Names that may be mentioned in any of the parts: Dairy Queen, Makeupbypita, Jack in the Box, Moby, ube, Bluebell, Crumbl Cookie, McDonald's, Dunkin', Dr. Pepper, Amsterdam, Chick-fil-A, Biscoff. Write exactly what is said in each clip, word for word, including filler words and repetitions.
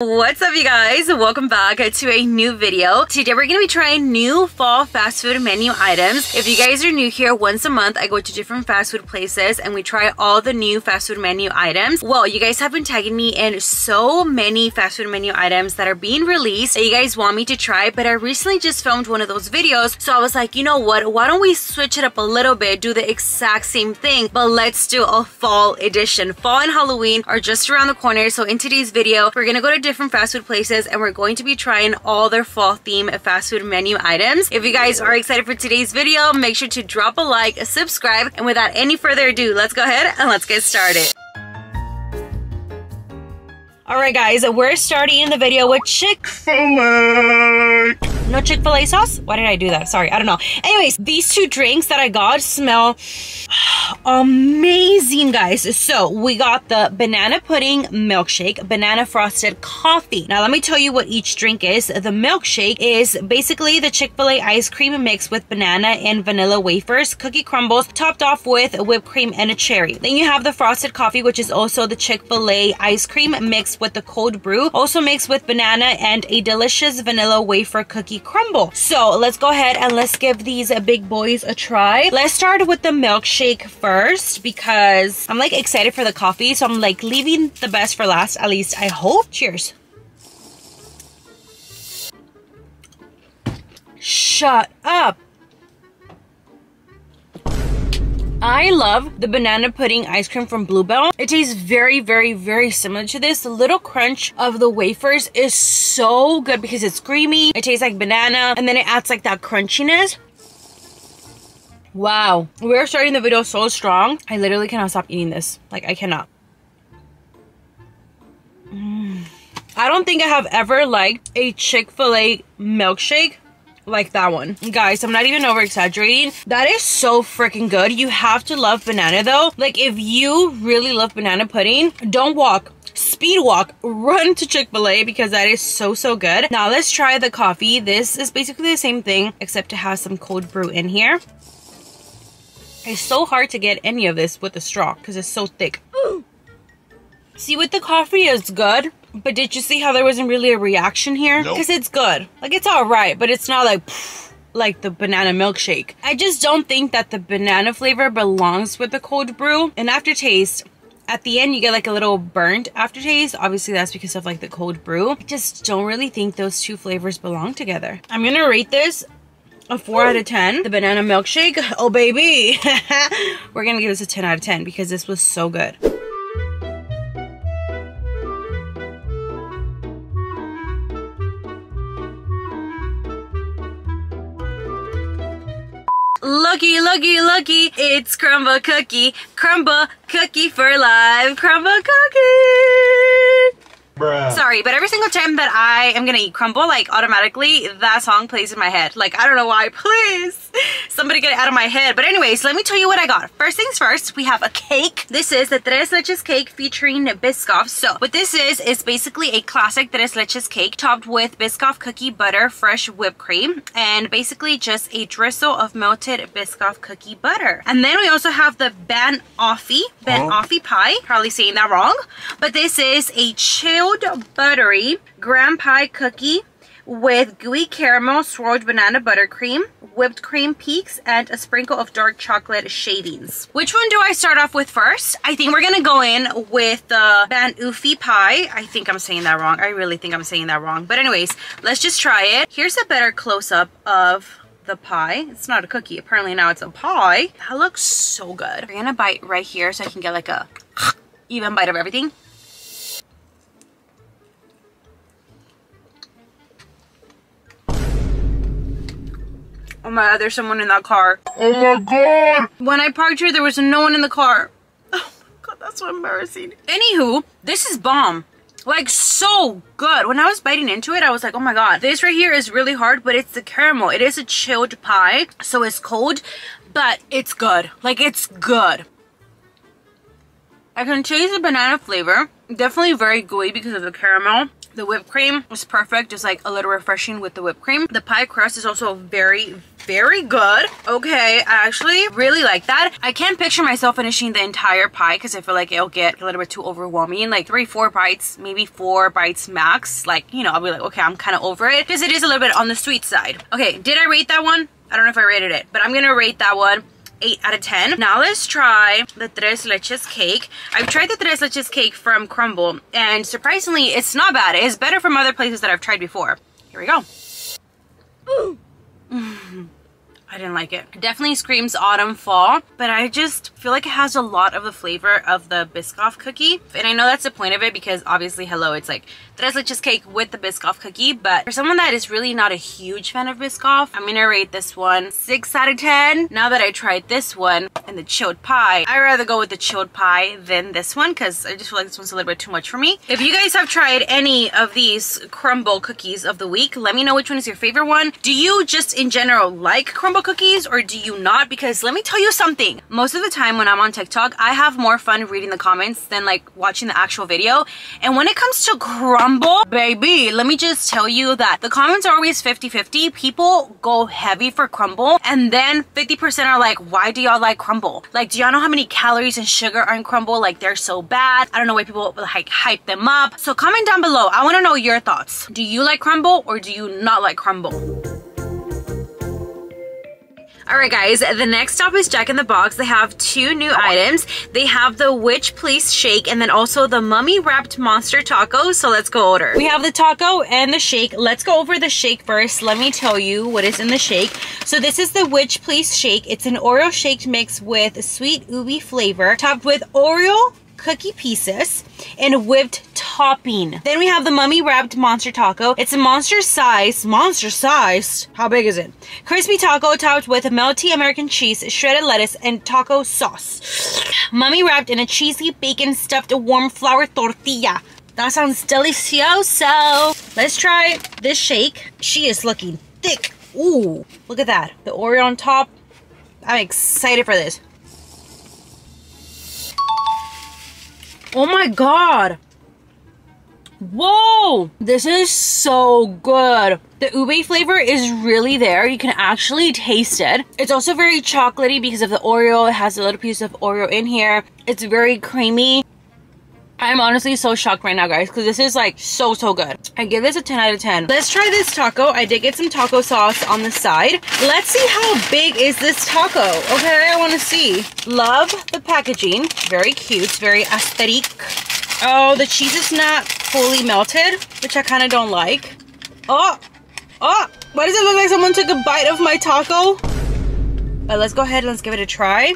What's up, you guys? Welcome back to a new video. Today we're gonna be trying new fall fast food menu items. If you guys are new here, once a month I go to different fast food places and we try all the new fast food menu items. Well, you guys have been tagging me in so many fast food menu items that are being released that you guys want me to try, but I recently just filmed one of those videos, so I was like, you know what, why don't we switch it up a little bit, do the exact same thing, but let's do a fall edition. Fall and Halloween are just around the corner, so in today's video we're gonna go to different fast food places and we're going to be trying all their fall theme fast food menu items. If you guys are excited for today's video, make sure to drop a like, a subscribe, and without any further ado, let's go ahead and let's get started. Alright guys, we're starting the video with Chick-fil-A. No Chick-fil-A sauce? Why did I do that? Sorry, I don't know. Anyways, these two drinks that I got smell amazing, guys. So we got the banana pudding milkshake, banana frosted coffee. Now let me tell you what each drink is. The milkshake is basically the Chick-fil-A ice cream mixed with banana and vanilla wafers, cookie crumbles, topped off with whipped cream and a cherry. Then you have the frosted coffee, which is also the Chick-fil-A ice cream mixed with the cold brew, also mixed with banana and a delicious vanilla wafer cookie crumble. So let's go ahead and let's give these big boys a try. Let's start with the milkshake first because I'm like excited for the coffee, so I'm like leaving the best for last, at least I hope. Cheers. Shut up. I love the banana pudding ice cream from Bluebell. It tastes very, very, very similar to this. The little crunch of the wafers is so good because it's creamy. It tastes like banana and then it adds like that crunchiness. Wow. We're starting the video so strong. I literally cannot stop eating this. Like, I cannot. Mm. I don't think I have ever liked a Chick-fil-A milkshake like that one. Guys, I'm not even over exaggerating. That is so freaking good. You have to love banana though. Like, if you really love banana pudding, don't walk. Speed walk, run to Chick-fil-A because that is so, so good. Now let's try the coffee. This is basically the same thing except it has some cold brew in here. It's so hard to get any of this with a straw because it's so thick. Ooh. See, with the coffee, it's good. But did you see how there wasn't really a reaction here? Because nope. It's good. Like, it's all right, but it's not like, pfft, like the banana milkshake. I just don't think that the banana flavor belongs with the cold brew. And aftertaste, at the end, you get like a little burnt aftertaste. Obviously, that's because of like the cold brew. I just don't really think those two flavors belong together. I'm going to rate this a four out of ten. The banana milkshake, oh baby. We're going to give this a ten out of ten because this was so good. Lucky, lucky, lucky, it's Crumbl Cookie. Crumbl Cookie for life. Crumbl Cookie. Bruh. Sorry, but every single time that I am gonna eat Crumbl, like automatically that song plays in my head. Like, I don't know why. Please, somebody get it out of my head. But anyways, let me tell you what I got. First things first, we have a cake. This is the Tres Leches cake featuring Biscoff. So what this is, is basically a classic Tres Leches cake topped with Biscoff cookie butter, fresh whipped cream, and basically just a drizzle of melted Biscoff cookie butter. And then we also have the Ben Offie, Ben Offie pie. Probably saying that wrong, but this is a chill buttery graham pie cookie with gooey caramel swirled banana buttercream, whipped cream peaks, and a sprinkle of dark chocolate shavings. Which one do I start off with first? I think we're gonna go in with the Ben Offie pie. I think I'm saying that wrong. I really think I'm saying that wrong. But anyways, let's just try it. Here's a better close-up of the pie. It's not a cookie. Apparently now it's a pie. That looks so good. We're gonna bite right here so I can get like a even bite of everything. Oh my god, there's someone in that car. Oh my god! When I parked here, there was no one in the car. Oh my god, that's so embarrassing. Anywho, this is bomb. Like, so good. When I was biting into it, I was like, oh my god. This right here is really hard, but it's the caramel. It is a chilled pie, so it's cold, but it's good. Like, it's good. I can taste the banana flavor. Definitely very gooey because of the caramel. The whipped cream was perfect, just like a little refreshing with the whipped cream. The pie crust is also very, very good. Okay, I actually really like that. I can't picture myself finishing the entire pie because I feel like it'll get a little bit too overwhelming. Like three, four bites, maybe four bites max. Like, you know, I'll be like, okay, I'm kind of over it because it is a little bit on the sweet side. Okay, did I rate that one? I don't know if I rated it, but I'm gonna rate that one eight out of ten. Now let's try the Tres Leches cake. I've tried the Tres Leches cake from Crumbl, and surprisingly, it's not bad. It's better from other places that I've tried before. Here we go. Ooh. I didn't like it. It definitely screams autumn, fall, but I just feel like it has a lot of the flavor of the Biscoff cookie. And I know that's the point of it because obviously, hello, it's like Tres Leches cake with the Biscoff cookie. But for someone that is really not a huge fan of Biscoff, I'm gonna rate this one six out of ten. Now that I tried this one and the chilled pie, I'd rather go with the chilled pie than this one because I just feel like this one's a little bit too much for me. If you guys have tried any of these Crumbl cookies of the week, let me know which one is your favorite one. Do you just in general like Crumbl cookies or do you not? Because let me tell you something, most of the time when I'm on TikTok, I have more fun reading the comments than like watching the actual video. And when it comes to Crumbl, baby, let me just tell you that the comments are always fifty fifty. People go heavy for Crumbl and then fifty percent are like, why do y'all like Crumbl? Like, do y'all know how many calories and sugar are in Crumbl? Like, they're so bad. I don't know why people like hype them up. So comment down below. I want to know your thoughts. Do you like Crumbl or do you not like Crumbl? Alright guys, the next stop is Jack in the Box. They have two new items. They have the Witch Please Shake and then also the Mummy Wrapped Monster Taco. So let's go order. We have the taco and the shake. Let's go over the shake first. Let me tell you what is in the shake. So this is the Witch Please Shake. It's an Oreo shake mix with sweet ubi flavor topped with Oreo cookie pieces and whipped topping. Then we have the Mummy Wrapped Monster Taco. It's a monster size, monster sized, how big is it? Crispy taco topped with melty American cheese, shredded lettuce, and taco sauce. Mummy wrapped in a cheesy bacon stuffed warm flour tortilla. That sounds delicioso. Let's try this shake. She is looking thick. Ooh, look at that. The Oreo on top. I'm excited for this. Oh my god. Whoa, this is so good. The ube flavor is really there. You can actually taste it. It's also very chocolatey because of the Oreo. It has a little piece of Oreo in here. It's very creamy. I'm honestly so shocked right now, guys, because this is like so, so good. I give this a ten out of ten. Let's try this taco. I did get some taco sauce on the side. Let's see how big is this taco. Okay, I want to see. Love the packaging. Very cute. Very aesthetic. Oh, the cheese is not fully melted, which I kind of don't like. Oh, oh, why does it look like someone took a bite of my taco? But let's go ahead and let's give it a try.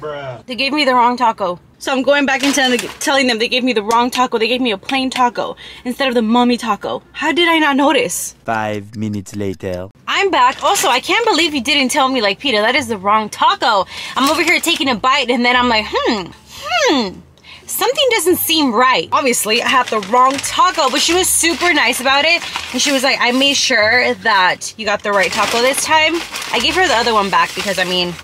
Bruh. They gave me the wrong taco. So I'm going back and telling them they gave me the wrong taco. They gave me a plain taco instead of the mummy taco. How did I not notice? Five minutes later. I'm back. Also, I can't believe you didn't tell me, like, Peter, that is the wrong taco. I'm over here taking a bite and then I'm like, hmm, hmm. Something doesn't seem right. Obviously, I had the wrong taco, but she was super nice about it. And she was like, I made sure that you got the right taco this time. I gave her the other one back because, I mean,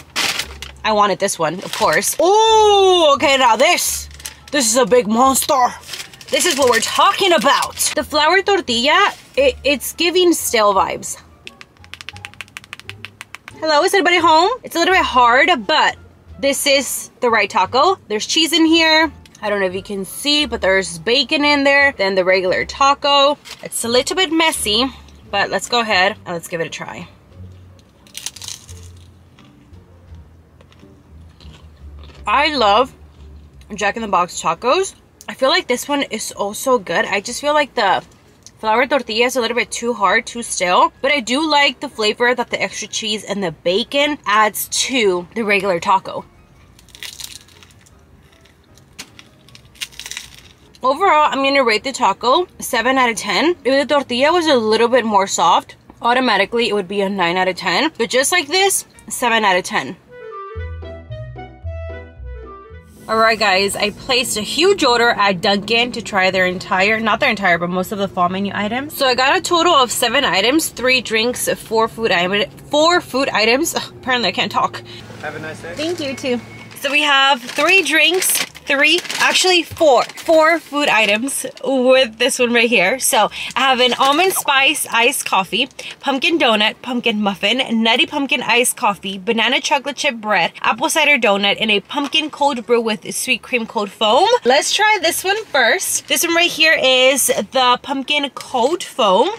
I wanted this one, of course. Oh, okay, now this, this is a big monster. This is what we're talking about. The flour tortilla, it, it's giving stale vibes. Hello, is anybody home? It's a little bit hard, but this is the right taco. There's cheese in here. I don't know if you can see, but there's bacon in there. Then the regular taco. It's a little bit messy, but let's go ahead and let's give it a try. I love Jack in the Box tacos. I feel like this one is also good. I just feel like the flour tortilla is a little bit too hard, too stale. But I do like the flavor that the extra cheese and the bacon adds to the regular taco. Overall, I'm going to rate the taco seven out of ten. If the tortilla was a little bit more soft, automatically it would be a nine out of ten. But just like this, seven out of ten. Alright guys, I placed a huge order at Dunkin' to try their entire, not their entire, but most of the fall menu items. So I got a total of seven items, three drinks, four food items, four food items. Ugh, apparently I can't talk. Have a nice day. Thank you too. So we have three drinks, three, actually four, four food items with this one right here. So I have an almond spice iced coffee, pumpkin donut, pumpkin muffin, nutty pumpkin iced coffee, banana chocolate chip bread, apple cider donut, and a pumpkin cold brew with sweet cream cold foam. Let's try this one first. This one right here is the pumpkin cold foam.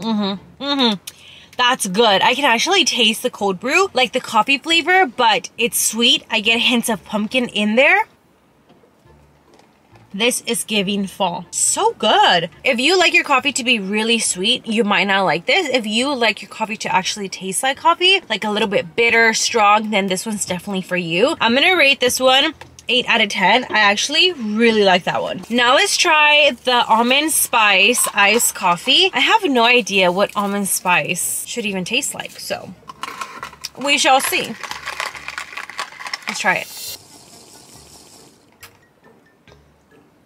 Mm-hmm, mm-hmm. That's good. I can actually taste the cold brew, like the coffee flavor, but it's sweet. I get hints of pumpkin in there. This is giving fall. So good. If you like your coffee to be really sweet, you might not like this. If you like your coffee to actually taste like coffee, like a little bit bitter, strong, then this one's definitely for you. I'm gonna rate this one eight out of ten. I actually really like that one. Now let's try the almond spice iced coffee. I have no idea what almond spice should even taste like, so we shall see. Let's try it.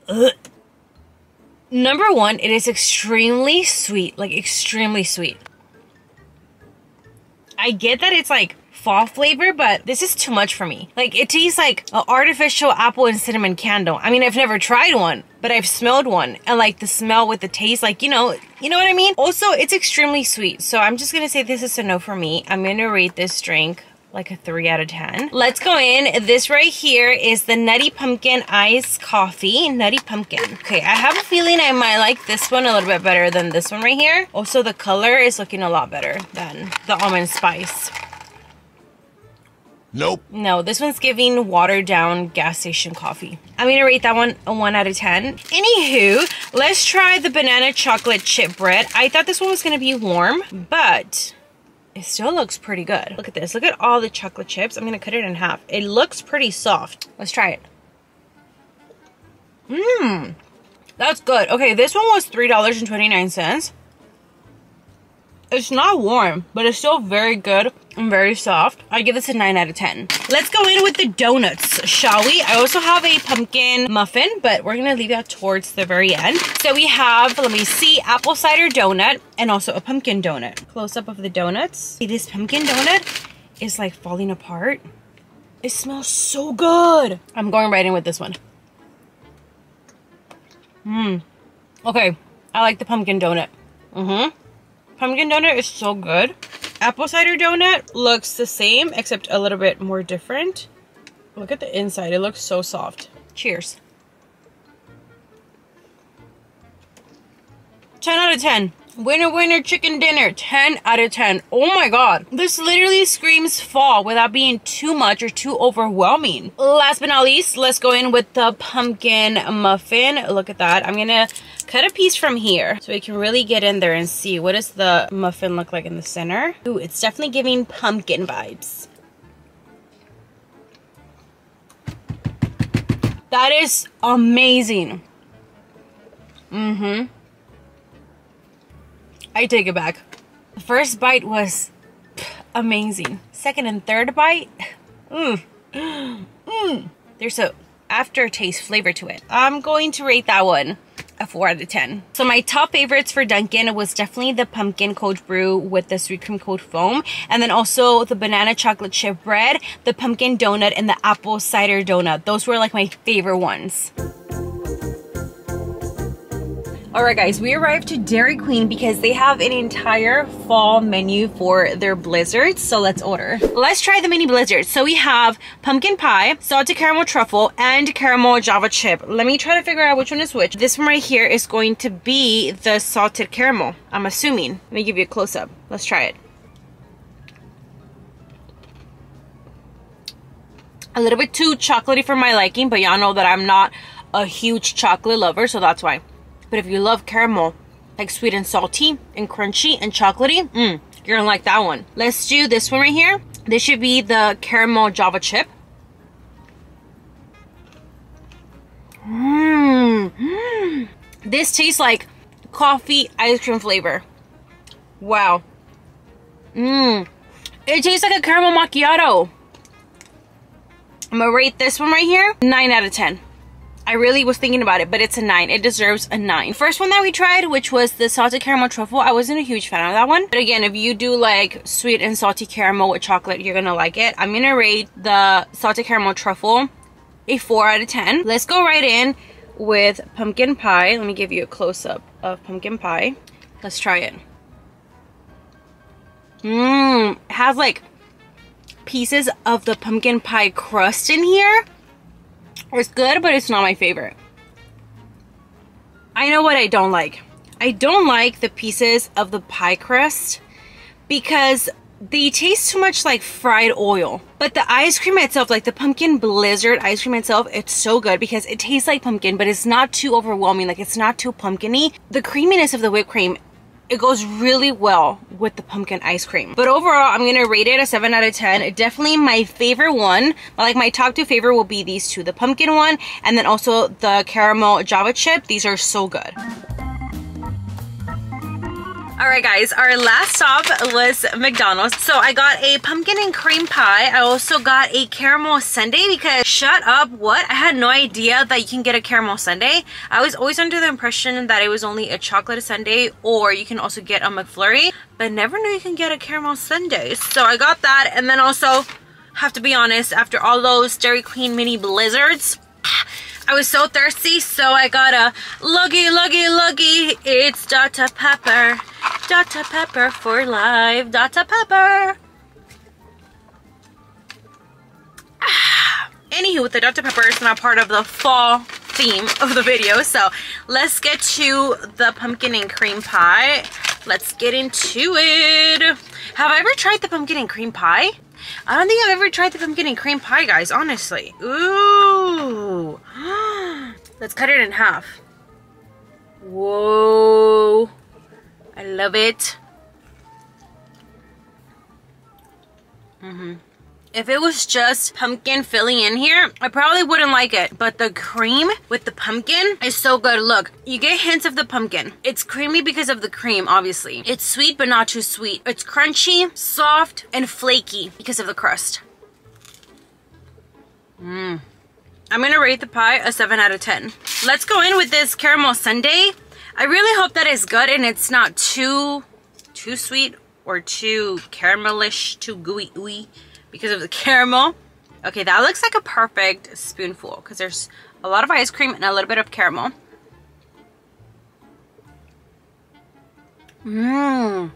Ugh. Number one, it is extremely sweet, like extremely sweet. I get that it's like fall flavor, but this is too much for me. Like, it tastes like an artificial apple and cinnamon candle. I mean, I've never tried one, but I've smelled one, and like the smell with the taste, like, you know, you know what I mean? Also, it's extremely sweet, so I'm just gonna say this is a no for me. I'm gonna rate this drink like a three out of ten. Let's go in. This right here is the Nutty Pumpkin Iced Coffee. Nutty Pumpkin. Okay, I have a feeling I might like this one a little bit better than this one right here. Also, the color is looking a lot better than the almond spice. Nope. No, this one's giving watered down gas station coffee. I'm gonna rate that one a one out of ten. Anywho, let's try the banana chocolate chip bread. I thought this one was gonna be warm, but it still looks pretty good. Look at this. Look at all the chocolate chips. I'm gonna cut it in half. It looks pretty soft. Let's try it. Mmm. That's good. Okay, this one was three dollars and twenty-nine cents. It's not warm, but it's still very good and very soft. I give this a nine out of ten. Let's go in with the donuts, shall we? I also have a pumpkin muffin, but we're gonna leave that towards the very end. So we have, let me see, apple cider donut and also a pumpkin donut. Close up of the donuts. See, this pumpkin donut is like falling apart. It smells so good. I'm going right in with this one. Mmm. Okay, I like the pumpkin donut. Mm-hmm. Pumpkin donut is so good. Apple cider donut looks the same, except a little bit more different. Look at the inside. It looks so soft. Cheers. ten out of ten. Winner, winner, chicken dinner. ten out of ten. Oh my God. This literally screams fall without being too much or too overwhelming. Last but not least, let's go in with the pumpkin muffin. Look at that. I'm gonna cut a piece from here so we can really get in there and see what does the muffin look like in the center. Ooh, it's definitely giving pumpkin vibes. That is amazing. Mm-hmm. I take it back. The first bite was amazing. Second and third bite, mm, mm. There's a aftertaste flavor to it. I'm going to rate that one a four out of ten. So my top favorites for Dunkin' was definitely the pumpkin cold brew with the sweet cream cold foam, and then also the banana chocolate chip bread, the pumpkin donut, and the apple cider donut. Those were like my favorite ones. Alright guys, we arrived to Dairy Queen because they have an entire fall menu for their blizzards, so let's order. Let's try the mini blizzards. So we have pumpkin pie, salted caramel truffle, and caramel java chip. Let me try to figure out which one is which. This one right here is going to be the salted caramel, I'm assuming. Let me give you a close-up. Let's try it. A little bit too chocolatey for my liking, but y'all know that I'm not a huge chocolate lover, so that's why. But if you love caramel, like sweet and salty and crunchy and chocolatey, mm, you're gonna like that one. Let's do this one right here. This should be the caramel java chip. Mmm. Mm. This tastes like coffee ice cream flavor. Wow. Mmm. It tastes like a caramel macchiato. I'm gonna rate this one right here nine out of ten. I really was thinking about it, but it's a nine. It deserves a nine. First one that we tried, which was the salted caramel truffle, I wasn't a huge fan of that one. But again, if you do like sweet and salty caramel with chocolate, you're gonna like it. I'm gonna rate the salted caramel truffle a four out of ten. Let's go right in with pumpkin pie. Let me give you a close-up of pumpkin pie. Let's try it. Mmm, it has like pieces of the pumpkin pie crust in here. It's good, but it's not my favorite. I know what I don't like. I don't like the pieces of the pie crust because they taste too much like fried oil. But the ice cream itself, like the pumpkin blizzard ice cream itself, it's so good because it tastes like pumpkin, but it's not too overwhelming. Like, it's not too pumpkin-y. The creaminess of the whipped cream, it goes really well with the pumpkin ice cream. But overall, I'm gonna rate it a seven out of ten. Definitely my favorite one. Like, my top two favorite will be these two. The pumpkin one and then also the caramel java chip. These are so good. Alright guys, our last stop was McDonald's. So I got a pumpkin and cream pie. I also got a caramel sundae because shut up, what? I had no idea that you can get a caramel sundae. I was always under the impression that it was only a chocolate sundae or you can also get a McFlurry. But I never knew you can get a caramel sundae. So I got that, and then also, have to be honest, after all those Dairy Queen mini blizzards, I was so thirsty, so I got a luggy, luggy, luggy. It's Doctor Pepper. Doctor Pepper for life. Doctor Pepper. Ah. Anywho, the Doctor Pepper is not part of the fall theme of the video, so let's get to the pumpkin and cream pie. Let's get into it. Have I ever tried the pumpkin and cream pie? I don't think I've ever tried the pumpkin and cream pie, guys, honestly. Ooh. Let's cut it in half. Whoa. I love it. Mm-hmm. If it was just pumpkin filling in here, I probably wouldn't like it. But the cream with the pumpkin is so good. Look, you get hints of the pumpkin. It's creamy because of the cream, obviously. It's sweet, but not too sweet. It's crunchy, soft, and flaky because of the crust. Mmm. I'm gonna rate the pie a seven out of ten. Let's go in with this caramel sundae. I really hope that it's good and it's not too, too sweet or too caramelish, too gooey-ooey. Because of the caramel. Okay, that looks like a perfect spoonful because there's a lot of ice cream and a little bit of caramel. Mmm.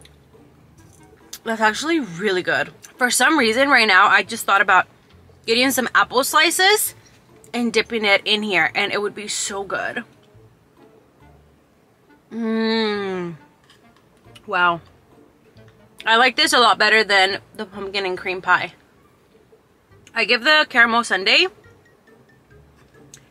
That's actually really good. For some reason right now, I just thought about getting some apple slices and dipping it in here, and it would be so good. Mmm. Wow. I like this a lot better than the pumpkin and cream pie. I give the caramel sundae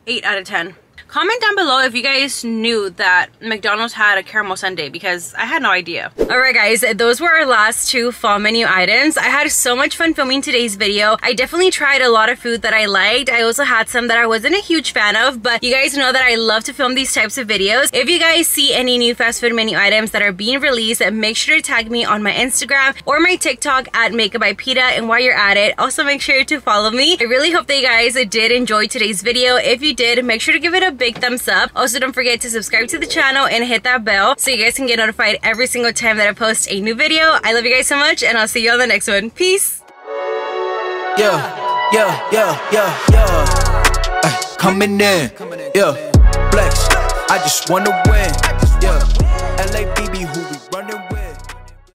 eight out of ten. Comment down below if you guys knew that McDonald's had a caramel sundae because I had no idea. Alright guys, those were our last two fall menu items. I had so much fun filming today's video. I definitely tried a lot of food that I liked. I also had some that I wasn't a huge fan of, but you guys know that I love to film these types of videos. If you guys see any new fast food menu items that are being released, make sure to tag me on my Instagram or my TikTok at Makeup by Pita. And while you're at it, also make sure to follow me. I really hope that you guys did enjoy today's video. If you did, make sure to give it a big thumbs up. Also, don't forget to subscribe to the channel and hit that bell so you guys can get notified every single time that I post a new video. I love you guys so much, and I'll see you on the next one. Peace. Yeah, yeah, yeah, yeah, yeah. Ay, coming in, yeah. Flex. I just wanna win.